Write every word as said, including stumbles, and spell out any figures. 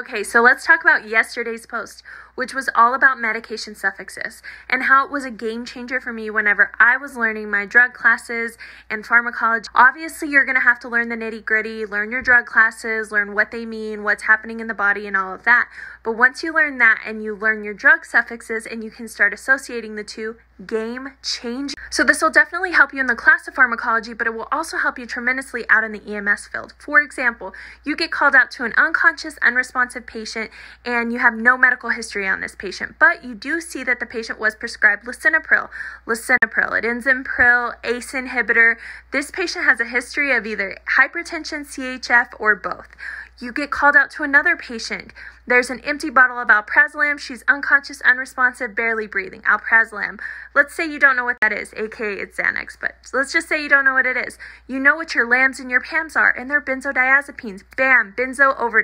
Okay, so let's talk about yesterday's post, which was all about medication suffixes and how it was a game changer for me whenever I was learning my drug classes and pharmacology. Obviously, you're going to have to learn the nitty-gritty, learn your drug classes, learn what they mean, what's happening in the body, and all of that. But once you learn that and you learn your drug suffixes and you can start associating the two, game changer. So this will definitely help you in the class of pharmacology, but it will also help you tremendously out in the E M S field. For example, you get called out to an unconscious, unresponsive patient and you have no medical history on this patient, but you do see that the patient was prescribed lisinopril. Lisinopril, it ends in pril, A C E inhibitor. This patient has a history of either hypertension, C H F, or both. You get called out to another patient. There's an empty bottle of alprazolam. She's unconscious, unresponsive, barely breathing. Alprazolam. Let's say you don't know what that is, aka it's Xanax, but let's just say you don't know what it is. You know what your LAMs and your PAMs are, and they're benzodiazepines. Bam, benzo overdose.